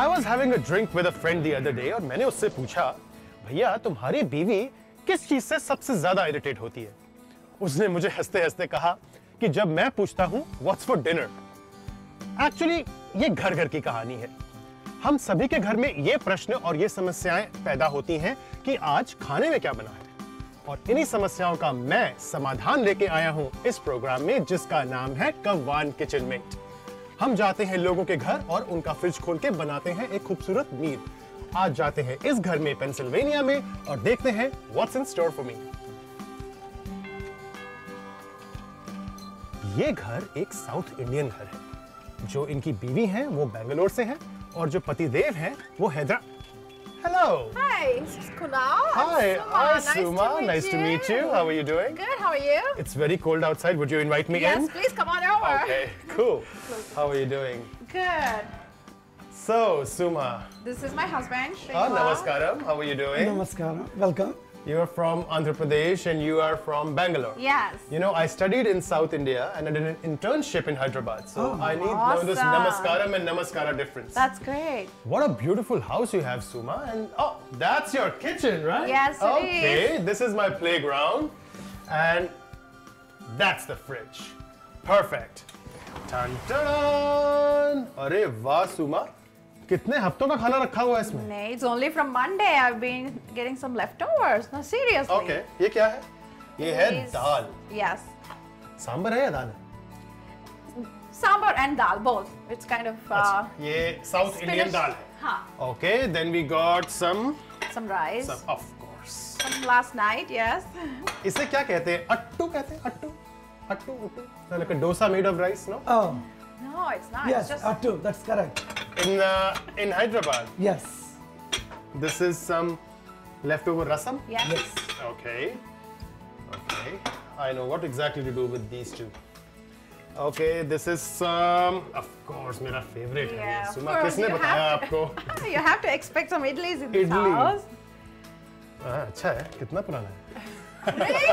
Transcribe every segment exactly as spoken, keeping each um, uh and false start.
I was having a drink with a friend the other day और मैंने उससे पूछा, भैया तुम्हारी बीवी किस चीज से सबसे ज्यादा इरिटेट होती है? उसने मुझे हंसते हंसते कहा कि जब मैं पूछता हूँ व्हाट्स फॉर डिनर। एक्चुअली ये घर घर की कहानी है। हम सभी के घर में ये प्रश्न और ये समस्याएं पैदा होती हैं कि आज खाने में क्या बना है, और इन्हीं समस्याओं का मैं समाधान लेके आया हूँ इस प्रोग्राम में जिसका नाम है कवान किचन मेट। हम जाते हैं लोगों के घर और उनका फ्रिज खोल के बनाते हैं एक खूबसूरत मील। आज जाते हैं इस घर में पेंसिल्वेनिया में और देखते हैं what's in store for me. ये घर एक साउथ इंडियन घर है। जो इनकी बीवी हैं वो बेंगलोर से हैं और जो पतिदेव हैं वो हैदरा। Hello. Hi, this is Kunal. Hi, I'm Suma. Nice to meet you. How are you doing? Good. How are you? It's very cold outside. Would you invite me in? Yes, please come on over. Okay, cool. How are you doing? Good. So, Suma. This is my husband, Shreyas. Namaskaram. How are you doing? Namaskaram. Welcome. You are from Andhra Pradesh and you are from Bangalore. Yes. You know, I studied in South India and I did an internship in Hyderabad. So oh, I need awesome. to know this Namaskaram and Namaskara difference. That's great. What a beautiful house you have, Suma. And oh, that's your kitchen, right? Yes, Okay, it is. This is my playground. And that's the fridge. Perfect. Tan-tan! Arey wah, Suma. कितने हफ्तों का खाना रखा हुआ है इसमें? नहीं, it's only from Monday. I've been getting some leftovers. No, seriously. Okay, ये क्या है? ये है दाल. Yes. सांबर है या दाल है? Sambar and dal both. It's kind of. ये South Indian दाल है. हाँ. Okay, then we got some. Some rice. Some, of course. Some last night, yes. इसे क्या कहते हैं? अट्टू कहते हैं? अट्टू, अट्टू, अट्टू. Like a dosa made of rice, no? Oh. No, it's not. Yes, it's just attu. That's correct. In uh, in Hyderabad. Yes. This is some leftover rasam. Yes. yes. Okay. Okay. I know what exactly to do with these two. Okay. This is some. Of course, my favorite. Yeah. Suma, किसने बताया आपको? You have to expect some idlis in this Idli. house. Ah, अच्छा है. कितना पुराना है? Really?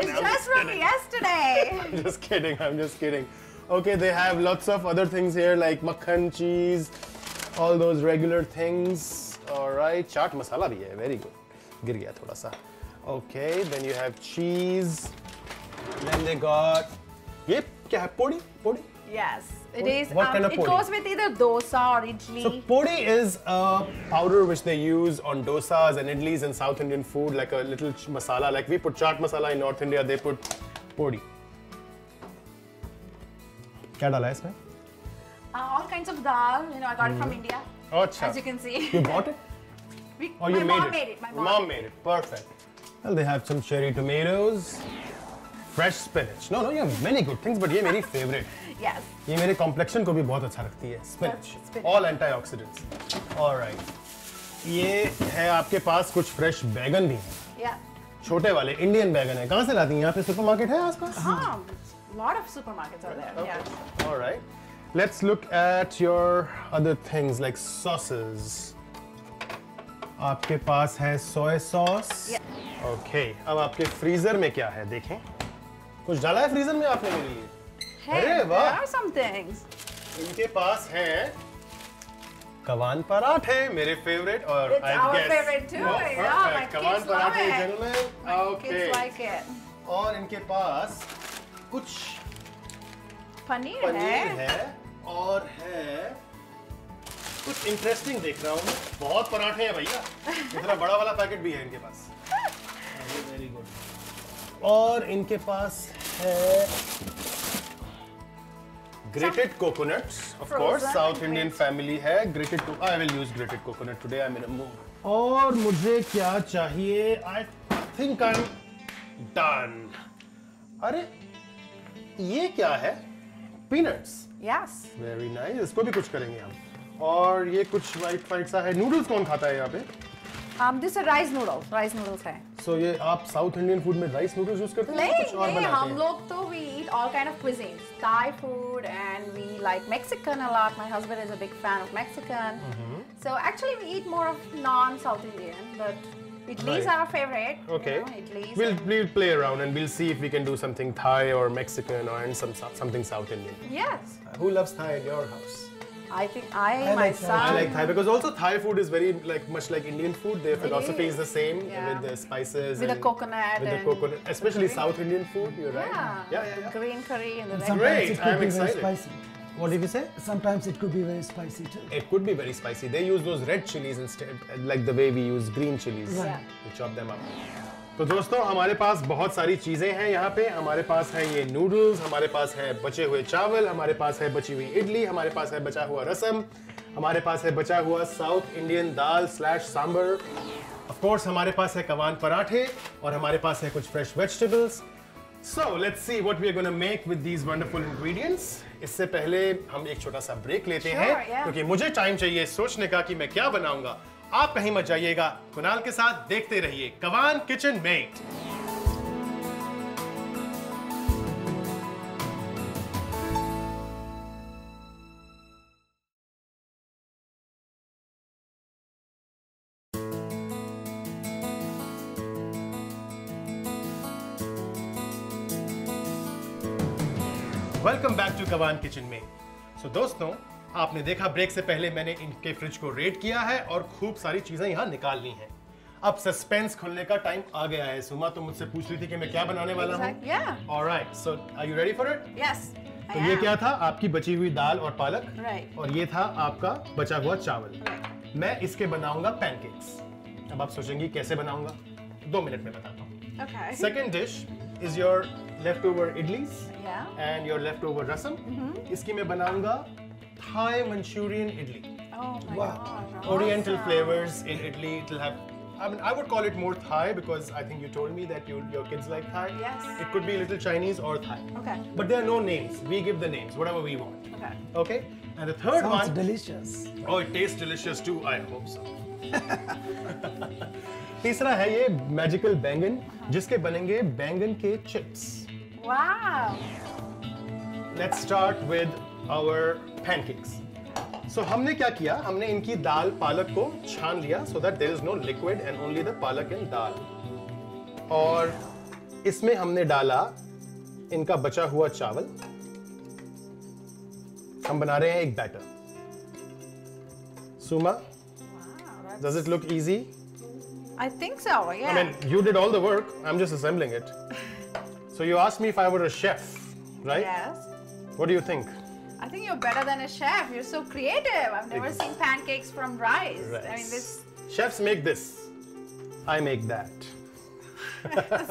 It's no, just from yesterday. I'm just kidding. I'm just kidding. Okay, they have lots of other things here like makhan, cheese, all those regular things. All right, chaat masala bhi hai. Very good. Gir gaya thoda sa. Okay, then you have cheese. Then they got. Yep, kya hai? Podi? Podi? Yes, it podi? is. What um, kind of podi? It goes with either dosa or idli. So podi is a powder which they use on dosas and idlis in South Indian food, like a little masala. Like we put chaat masala in North India, they put podi. क्या डाला है इसमें? All kinds of dal, you know, I got it from India. अच्छा. As you can see. You bought it? We, or you made it? My mom made it. My mom made it. Perfect. Well, they have some cherry tomatoes, fresh spinach. No, no, you have many good things, but ये मेरी favorite. Yes. ये मेरे complexion को भी बहुत अच्छा रखती है. Spinach. All antioxidants. All right. ये है आपके पास कुछ fresh बैगन भी हैं. Yeah. छोटे वाले Indian बैगन हैं. कहाँ से लाती हैं? यहाँ पे supermarket है आसपास? हाँ. Lot of supermarkets are there. Okay. Yeah. All right. Let's look at your other things like sauces. आपके पास है soy sauce. Yeah. Okay. अब आपके freezer में क्या है? देखें. कुछ डाला है freezer में आपने मेरे लिए? Hey, अरे वाह. There are some things. इनके पास हैं कवान पराठे, मेरे favorite और I guess. It's our favorite too. Oh, yeah, my kids love it. Gentlemen. My okay. kids like it. और इनके पास कुछ पनीर, पनीर है।, है और है कुछ इंटरेस्टिंग देख रहा हूँ। बहुत पराठे हैं भैया। इतना बड़ा वाला पैकेट भी है इनके पास। Very good. और इनके पास है grated coconuts. Of course south Indian family है। ग्रेटेड को I will use grated coconut today. I am in a mood. और मुझे क्या चाहिए? I think I am done. अरे ये क्या है? Peanuts. Yes. Very nice. इसको भी कुछ करेंगे हम। और ये कुछ white white सा है। Noodles कौन खाता है यहाँ पे? Um, this is rice noodles. Rice noodles है। So ये आप South Indian food में rice noodles use करते हैं? नहीं, नहीं हम लोग तो we eat all kind of cuisines. Thai food and we like Mexican a lot. My husband is a big fan of Mexican. Mm-hmm. So actually we eat more of non-South Indian, but Idlis right. are our favorite. Okay. You know, Idlis we'll we'll play around and we'll see if we can do something Thai or Mexican or and some something South Indian. Yes. Who loves Thai in your house? I think I, I myself... Like I like Thai because also Thai food is very like much like Indian food. Their philosophy is the same yeah. with the spices. With and the coconut. With the coconut. Especially the South Indian food, you're right. Yeah, yeah, yeah, yeah. Green curry and the red Great, I'm excited. Spicy. What did you say? Sometimes it could be very spicy too. It could be very spicy. They use those red chilies instead, like the way we use green chilies. Yeah. We chop them up. तो दोस्तों हमारे पास बहुत सारी चीजें हैं यहाँ पे हमारे पास है ये नूडल्स हमारे पास है बचे हुए चावल हमारे पास है बची हुई इडली हमारे पास है बचा हुआ रसम हमारे पास है बचा हुआ south Indian dal slash sambar of course हमारे पास है कवान पराठे और हमारे पास है कुछ fresh vegetables So let's see what we are going to make with these wonderful ingredients. इससे पहले हम एक छोटा सा break लेते हैं क्योंकि मुझे time चाहिए सोचने का कि मैं क्या बनाऊंगा. आप कहीं मत जाइएगा. कुणाल के साथ देखते रहिए कवान kitchen mate. Welcome back to Kawan KitchenMate. So दोस्तों आपने देखा ब्रेक से पहले मैंने इनके फ्रिज को रेड किया है और खूब सारी चीजें यहाँ निकाल ली हैं. अब सस्पेंस खुलने का टाइम आ गया है. सुमा तो मुझसे पूछ रही थी कि मैं क्या बनाने वाला हूँ. Yeah. All right. So are you ready for it? Yes. तो I ये am. क्या था आपकी बची हुई दाल और पालक. Right. और ये था आपका बचा हुआ चावल. Right. मैं इसके बनाऊंगा पैनकेक्स. अब आप सोचेंगी कैसे बनाऊंगा. दो मिनट में बताता हूँ. Okay. Second dish is your leftover idlis yeah. and your leftover rasam. Mm-hmm. इसकी मैं बनाऊंगा Thai Manchurian idli. Oh my wow. God! Oriental awesome. Flavors in idli. It'll have. I mean, I would call it more Thai because I think you told me that you, your kids like Thai. Yes. It could be little Chinese or Thai. Okay. But there are no names. We give the names, whatever we want. Okay. Okay. And the third Sounds one. Delicious. Oh, it tastes delicious too. I hope so. तीसरा है ये magical बैंगन जिसके बनेंगे बैंगन के chips. Wow. Let's start with our pancakes. So हमने क्या किया? हमने इनकी दाल पालक को छान लिया so that there is no liquid and only the पालक and दाल. और इसमें हमने डाला इनका बचा हुआ चावल. हम बना रहे हैं एक बैटर. सुमा, does it look easy? I think so, yeah. I mean, you did all the work. I'm just assembling it. So you asked me if I were a chef, right? Yes. What do you think? I think you're better than a chef. You're so creative. I've never seen pancakes from rice. rice. I mean, this... Chefs make this. I make that.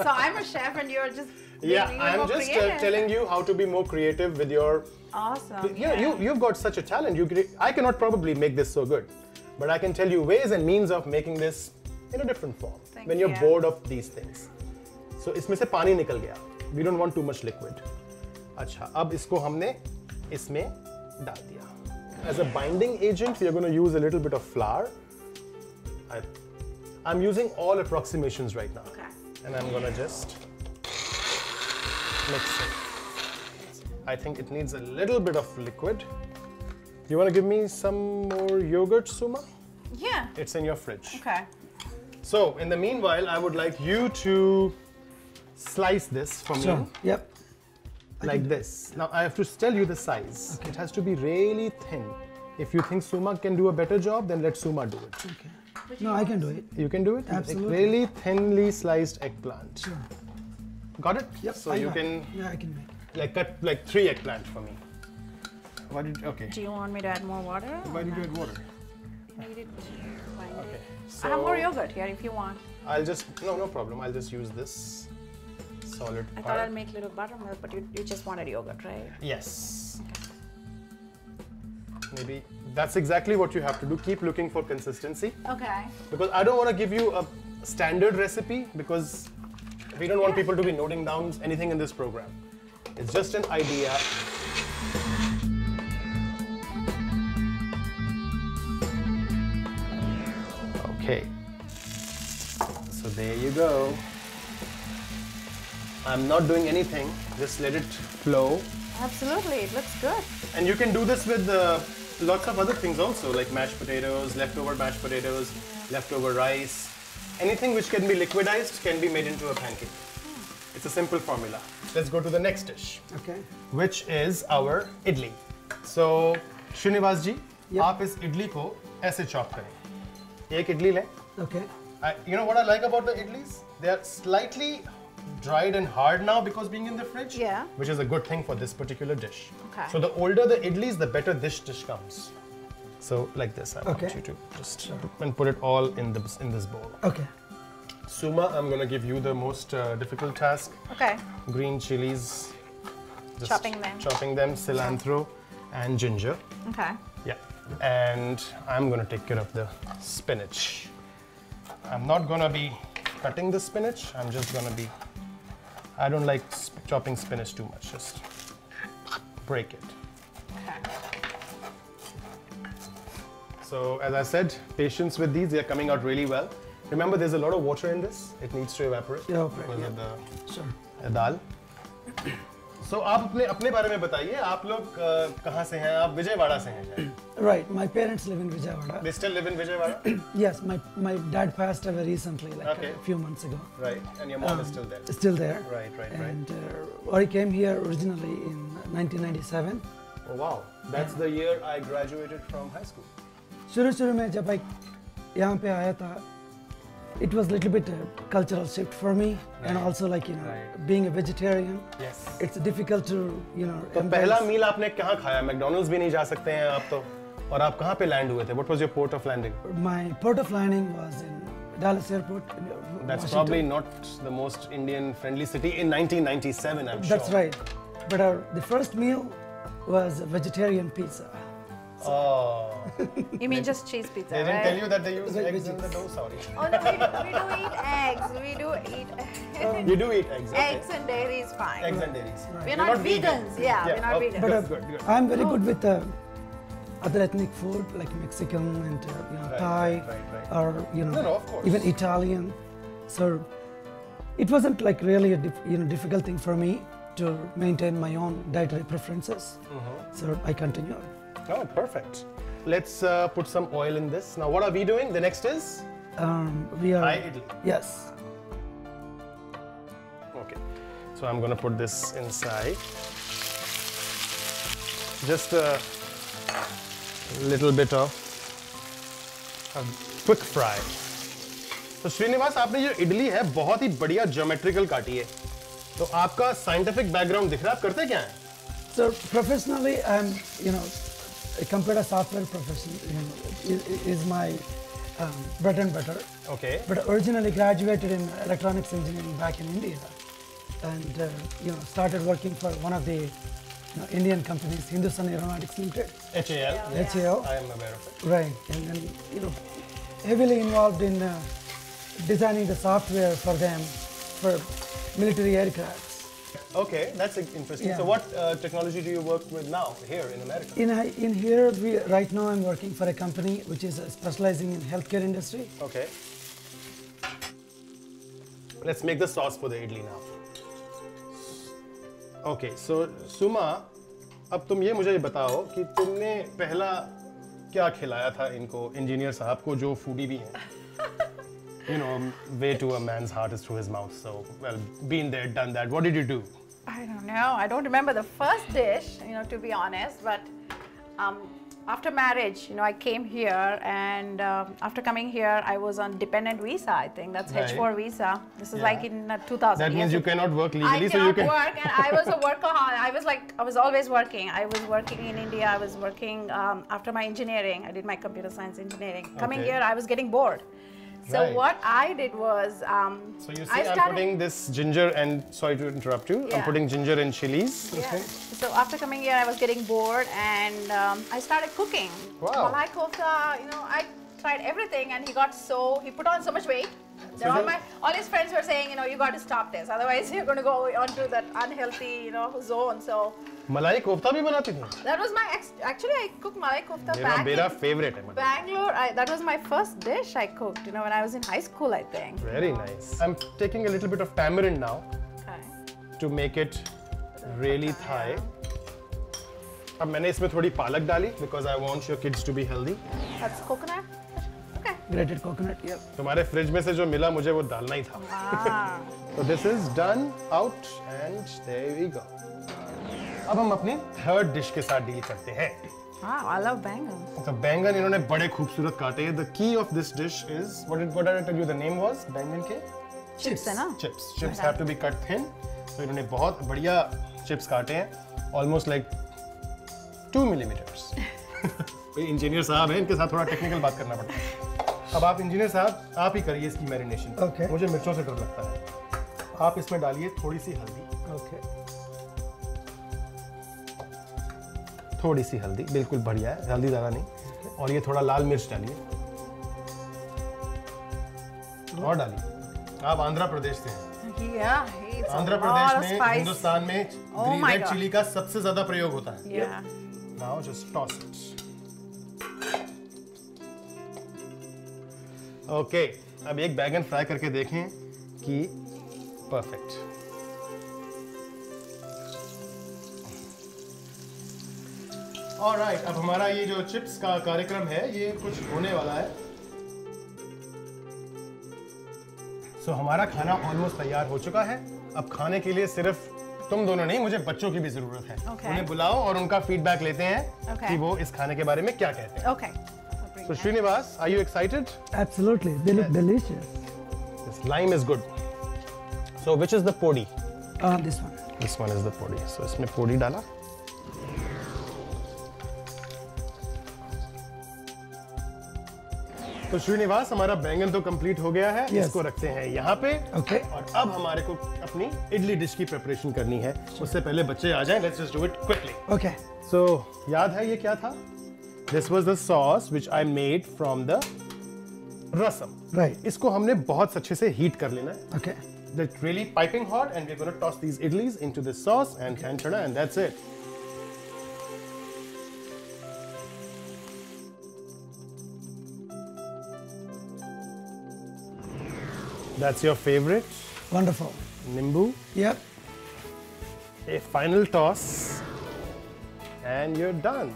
So I'm a chef and you're just... Yeah, I'm just uh, telling you how to be more creative with your... Awesome. Yeah, yeah. You, you've got such a talent. You cre I cannot probably make this so good. But I can tell you ways and means of making this in a different form Thank when you're you. bored of these things. So इसमें से पानी निकल गया. We don't want too much liquid. अच्छा अब इसको हमने इसमें डाल दिया. As a binding agent, we are going to use a little bit of flour. I, I'm using all approximations right now, okay. and I'm going to just mix it. I think it needs a little bit of liquid. You want to give me some more yogurt, Suma? Yeah. It's in your fridge. Okay. So, in the meanwhile, I would like you to slice this for sure. me. Yep. Like this. Now, I have to tell you the size. Okay. It has to be really thin. If you think Suma can do a better job, then let Suma do it. Okay. Which no, I can do it. You can do it? Absolutely. Like really thinly sliced eggplant. Sure. Got it? Yep. So, I you can... Yeah, I can make it. Like, cut like three eggplant for me. Why did, okay. Do you want me to add more water? Why did you add water? You need it. Okay. So I have more yogurt here if you want. I'll just, no, no problem. I'll just use this solid I part. thought I'd make a little buttermilk, but you, you just wanted yogurt, right? Yes. Okay. Maybe that's exactly what you have to do. Keep looking for consistency. Okay. Because I don't want to give you a standard recipe because we don't want yeah. people to be noting down anything in this program. It's just an idea. Okay, so there you go. I'm not doing anything, just let it flow. Absolutely, it looks good. And you can do this with uh, lots of other things also, like mashed potatoes, leftover mashed potatoes, yeah. leftover rice. Anything which can be liquidized can be made into a pancake. Yeah. It's a simple formula. Let's go to the next dish, okay. which is our idli. So Srinivas ji, yep. आप इस इडली को ऐसे chop करें. एक इडली लें. Okay. You know what I like about the idlis? They are slightly dried and hard now because being in the fridge. Yeah. Which is a good thing for this particular dish. Okay. So the older the idlis, the better this dish comes. So like this, I okay. want you to just and put it all in the in this bowl. Okay. Suma, I'm gonna give you the most uh, difficult task. Okay. Green chilies. Just chopping them. Chopping them, cilantro, and ginger. Okay. Yeah. And I'm gonna take care of the spinach. I'm not gonna be cutting the spinach. I'm just gonna be. I don't like sp chopping spinach too much. Just break it. Okay. So as I said, patience with these. They are coming out really well. Remember, there's a lot of water in this. It needs to evaporate. Yeah, because yeah. of the sure. dal. So, आप अपने अपने बारे में बताइए. आप लोग कहाँ से हैं? आप विजयवाड़ा से हैं? Right, my parents live in Vijayawada. They still live in Vijayawada? Yes, my my dad passed away recently, like okay. a few months ago. Right, and your mom um, is still there. Still there. Right, right, right. And uh, I came here originally in nineteen ninety-seven. Oh wow, that's yeah. the year I graduated from high school. शुरू शुरू में जब I यहाँ पे आया था, it was a little bit a cultural shift for me, right. and also like you know, right. being a vegetarian, yes, it's difficult to you know. So, पहला meal आपने कहाँ खाया? McDonald's भी नहीं जा सकते हैं आप तो. और आप कहाँ पे land हुए थे? What was your port of landing? My port of landing was in Dallas airport. In That's Washington. Probably not the most Indian-friendly city in nineteen ninety-seven, I'm sure. That's right. But our, the first meal was a vegetarian pizza. So. Oh. You mean just cheese pizza, They didn't right? tell you that they use like eggs veggies. In the dough, sorry. Oh no, we do, we do eat eggs. We do eat eggs. You do eat eggs, okay. Eggs and dairy is fine. Eggs and dairy is fine. Right. We're, not, not vegans. vegans. Yeah, yeah, we're not okay. vegans. But uh, good, good, good. I'm very good with uh, other ethnic food like Mexican and uh, you know, right, Thai right, right. or you know, no, no, of course. Even Italian. So it wasn't like really a diff you know, difficult thing for me to maintain my own dietary preferences. Mm-hmm. So I continued. Oh, perfect. Let's uh, put some oil in this. Now, what are we doing? The next is? Um, we are... Thai idli. Yes. Okay. So, I'm going to put this inside. Just a little bit of a quick fry. So, Srinivas, आपने जो idli है, बहुत ही बढ़िया geometrical काटी है. तो आपका scientific background दिख रहा है. आप करते क्या हैं? So, professionally, I'm, you know, a computer software profession is, is my um, bread and butter. Okay. But originally graduated in electronics engineering back in India, and uh, you know started working for one of the you know, Indian companies, Hindustan Aeronautics Limited. H A L. Yeah. H A L. I am aware of it. Right, and then you know heavily involved in uh, designing the software for them for military aircraft. Okay, that's interesting. Yeah. So, what uh, technology do you work with now here in America? In in here, we, right now, I'm working for a company which is specializing in healthcare industry. Okay. Let's make the sauce for the idli now. Okay, so Suma, अब तुम ये मुझे बताओ कि तुमने पहला क्या खिलाया था इनको इंजीनियर साहब को जो फूडी भी हैं. You know, way to a man's heart is through his mouth. So, well, been there, done that. What did you do? I don't know. I don't remember the first dish, you know, to be honest. But um, after marriage, you know, I came here, and uh, after coming here, I was on dependent visa. I think that's right. H four visa. This is yeah. like in uh, two thousand. That means you cannot work legally. I so you can work, and I was a workaholic. I was like, I was always working. I was working in India. I was working um, after my engineering. I did my computer science engineering. Okay. Coming here, I was getting bored. So right. what I did was, um, so you see, I started, I'm putting this ginger and, sorry to interrupt you, yeah. I'm putting ginger and chilies. Yeah. Okay. So after coming here, I was getting bored, and um, I started cooking. Wow. Malai kofta, you know, I tried everything, and he got so, he put on so much weight. So all, my, all his friends were saying, you know, you got to stop this, otherwise you're going to go onto that unhealthy, you know, zone. So. Malai kofta bhi banati thi. That was my ex actually I cooked malai kofta Mera, back Mera in favorite hai, Bangalore. I, that was my first dish I cooked, you know, when I was in high school, I think. Very nice. I'm taking a little bit of tamarind now okay. to make it really Thai. Now I added a little palak dali because I want your kids to be healthy. That's coconut. Grated coconut, yep. तुम्हारे fridge में से जो मिला मुझे वो डालना ही था. So this is done, out, and there we go. अब हम अपने third dish के साथ deal करते हैं. Wow, I love bangan. So bangan इन्होंने बड़े खूबसूरत काटे हैं. The key of this dish is what did what did I tell you the name was? Bangan के chips है ना? Chips. Chips have to be cut thin. So इन्होंने बहुत बढ़िया chips काटे हैं. Almost like two millimeters. Engineer साहब हैं, इनके साथ थोड़ा टेक्निकल बात करना पड़ता है. अब आप इंजीनियर साहब आप ही करिए इसकी मैरिनेशन. Okay. मुझे मिर्चों से डर लगता है. आप इसमें डालिए थोड़ी सी हल्दी. Okay. थोड़ी सी हल्दी, बिल्कुल बढ़िया है, हल्दी ज़्यादा नहीं. और ये थोड़ा लाल मिर्च डालिए और डालिए. आप आंध्र प्रदेश से हैं. Yeah, आंध्र प्रदेश में हिंदुस्तान में ग्रीन रेड चिली का सबसे ज़्यादा प्रयोग होता है. Yeah. Now just toss it. Okay, अब एक बैगन फ्राई करके देखें कि परफेक्ट. All right, अब हमारा ये जो चिप्स का कार्यक्रम है ये कुछ होने वाला है. So हमारा खाना ऑलमोस्ट तैयार हो चुका है. अब खाने के लिए सिर्फ तुम दोनों नहीं, मुझे बच्चों की भी जरूरत है. Okay. उन्हें बुलाओ और उनका फीडबैक लेते हैं. Okay. कि वो इस खाने के बारे में क्या कहते हैं. Okay. So Srinivas, are you excited? Absolutely. They look delicious. This lime is good. So which is the podi? Uh, this one. This one is the podi. So इसमें podi डाला. तो श्रीनिवास हमारा बैंगन तो कंप्लीट हो गया है. yes. इसको रखते हैं यहाँ पे. okay. और अब हमारे को अपनी इडली डिश की प्रिपरेशन करनी है. sure. उससे पहले बच्चे आ जाएं, let's just do it quickly. Okay. So याद है ये क्या था? This was the sauce which I made from the rasam. Right. इसको हमने बहुत अच्छे से हीट कर लेना है. Okay. That's really piping hot and we are gonna toss these idlis into this sauce and टेंटना and that's it. That's your favorite. Wonderful. Nimbu. Yep. A final toss, and you're done.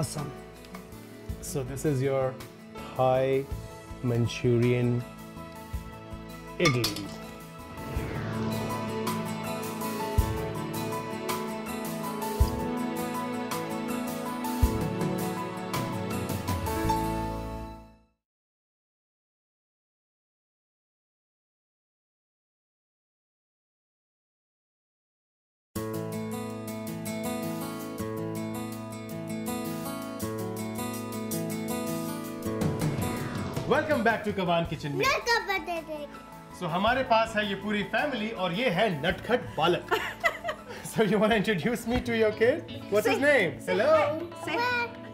Awesome. So this is your Thai Manchurian idli. Welcome back to Kawan KitchenMate. So हमारे पास है ये पूरी family और ये है नटखट बालक. So you want to introduce me to your kid? What's Say. his name? Say. Hello. Say.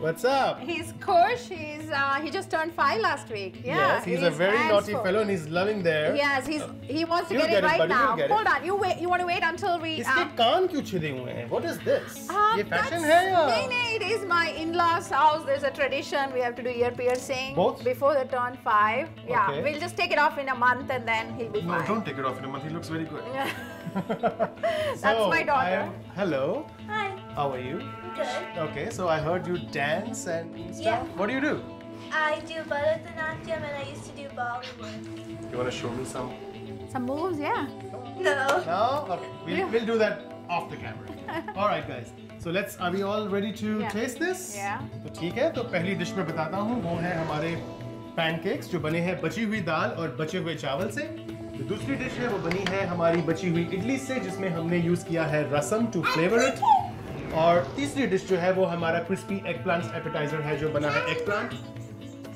What's up? He's Kush. He's uh, he just turned five last week. Yeah. Yes, he's, he's a very naughty for. fellow and he's loving there. Yes, he's he wants to get, get it right buddy, now. Hold it. on, you wait. You want to wait until we. इसके कान क्यों छिदे हुए हैं? What is this? Um, ये fashion है या? नहीं नहीं, it is my in-laws' house. There's a tradition we have to do ear piercing. Both? Before they turn five. Yeah. Okay. We'll just take it off in a month and then he'll be fine. No, don't take it off in a month. He looks very good. Yeah. That's so, my daughter. I, hello. Hi. How are you? Good. Okay, so I heard you dance and stuff. Yeah. What do you do? I do Bharatanatyam and I used to do Bollywood. You want to show me some? Some moves, yeah. No. No? Okay, we'll, yeah. we'll do that off the camera. All right, guys. So let's, are we all ready to yeah. taste this? Yeah. So, ठीक है, तो पहली dish में बताता हूँ, वो है हमारे पैनकेक्स जो बने हैं बची हुई दाल और बचे हुए चावल से. तो दूसरी डिश है वो बनी है हमारी बची हुई इडली से जिसमें हमने यूज किया है रसम टू फ्लेवर इट. और तीसरी डिश जो है वो हमारा क्रिस्पी एग प्लांट एपेटाइजर है जो बना है eggplant,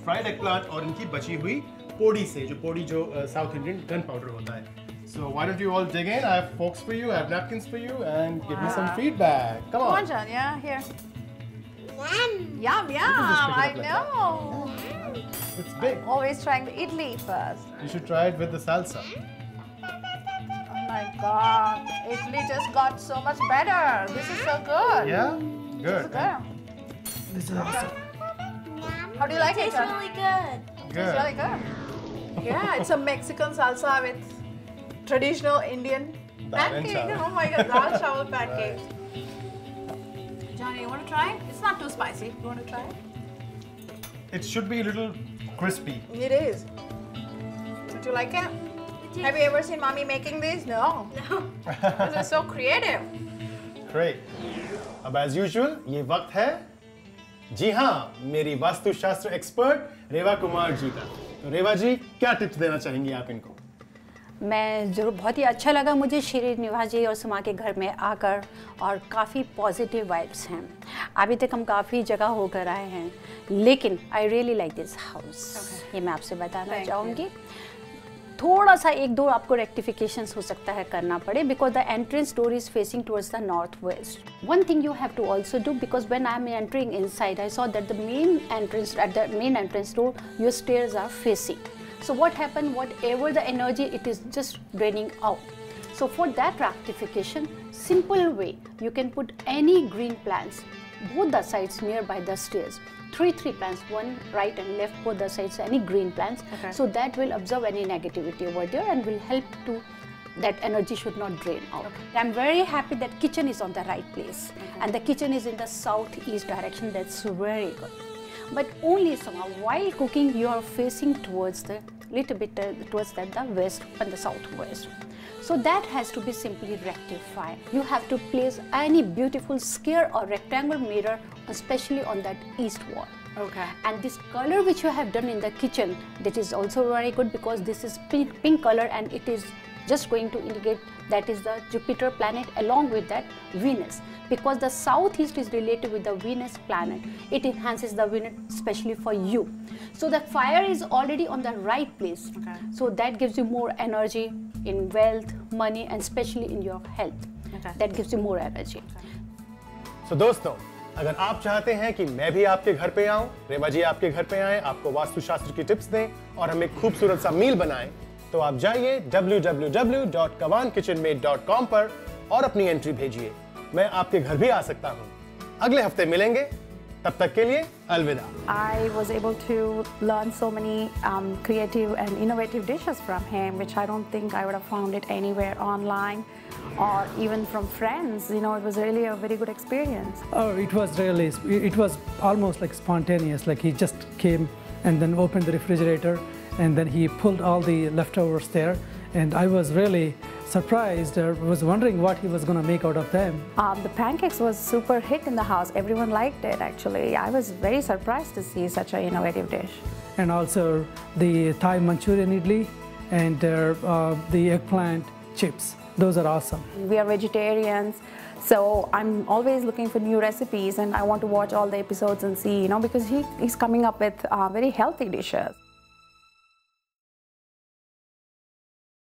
fried eggplant और इनकी बची हुई पोड़ी से, जो पोड़ी जो साउथ इंडियन गन पाउडर होता है. So why don't you all dig in? I have forks for you, I have napkins for you and give me some feedback. Come on. Come on, John. Yeah, here. Yum. Yum, yum. I know. It's big. I'm always trying the idli first. You should try it with the salsa. Oh my god, idli just got so much better. This is so good. Yeah, good. This is good. This is awesome. How do you like it? It tastes really good. Good. It's really good. Yeah, it's a Mexican salsa with traditional Indian pancake. Oh my god, dal chawal pancake. Right. Johnny, you want to try? It's not too spicy. You want to try? It should be a little crispy. It is. Did you like it? it Have you ever seen mommy making these? No. No. This is so creative. Great. अब as usual ये वक्त है, जी हाँ, मेरी वास्तु शास्त्र expert Reva Kumar ji का। तो रेवा जी, क्या टिप्स देना चाहेंगी आप इनको? मैं जरूर, बहुत ही अच्छा लगा मुझे श्रीनिवास जी और सुमा के घर में आकर, और काफ़ी पॉजिटिव वाइब्स हैं। अभी तक हम काफ़ी जगह होकर आए हैं, लेकिन I really like this house, ये मैं आपसे बताना चाहूँगी। थोड़ा सा एक दो आपको रेक्टिफिकेशंस हो सकता है करना पड़े, because the entrance door is facing towards the north west. One thing you have to also do, because when I am entering inside, I saw that the main entrance, at the main entrance door your stairs are facing. So what happen, whatever the energy, it is just draining out. So for that rectification, simple way, you can put any green plants, both the sides nearby the stairs. Three, three plants, one right and left, both the sides, any green plants. Okay. So that will absorb any negativity over there and will help to, that energy should not drain out. Okay. I'm very happy that kitchen is on the right place. Okay. And the kitchen is in the southeast direction, that's very good. But only somehow, while cooking, you are facing towards the, little bit uh, towards that, the west and the southwest. So that has to be simply rectified. You have to place any beautiful square or rectangle mirror, especially on that east wall. Okay. And this color which you have done in the kitchen, that is also very good, because this is pink, pink color, and it is just going to indicate that is the Jupiter planet, along with that Venus, because the southeast is related with the Venus planet. It enhances the Venus, especially for you. So the fire is already on the right place. Okay. So that gives you more energy in wealth, money, and especially in your health. Okay. That gives you more energy. Okay. So दोस्तों, अगर आप चाहते हैं कि मैं भी आपके घर पे आऊं, रेवा जी आपके घर पे आएं, आपको वास्तुशास्त्र की टिप्स दें और हमें खूबसूरत सा मील बनाएं, तो आप जाइए w w w dot kawan kitchen mate dot com पर और अपनी एंट्री भेजिए। मैं आपके घर भी आ सकता हूँ। अगले हफ्ते मिलेंगे, तब तक के लिए अलविदा। I was able to learn so many um, creative and innovative dishes from him, which I don't think I would have found it anywhere online or even from friends. You know, it was really a very good experience. Oh, it was really, it was almost like spontaneous. Like he just came and then opened the refrigerator, and then he pulled all the leftovers there, and I was really surprised. I was wondering what he was going to make out of them. Um, the pancakes was super hit in the house. Everyone liked it, actually. I was very surprised to see such an innovative dish. And also the Thai Manchurian idli and uh, uh, the eggplant chips. Those are awesome. We are vegetarians, so I'm always looking for new recipes, and I want to watch all the episodes and see, you know, because he, he's coming up with uh, very healthy dishes.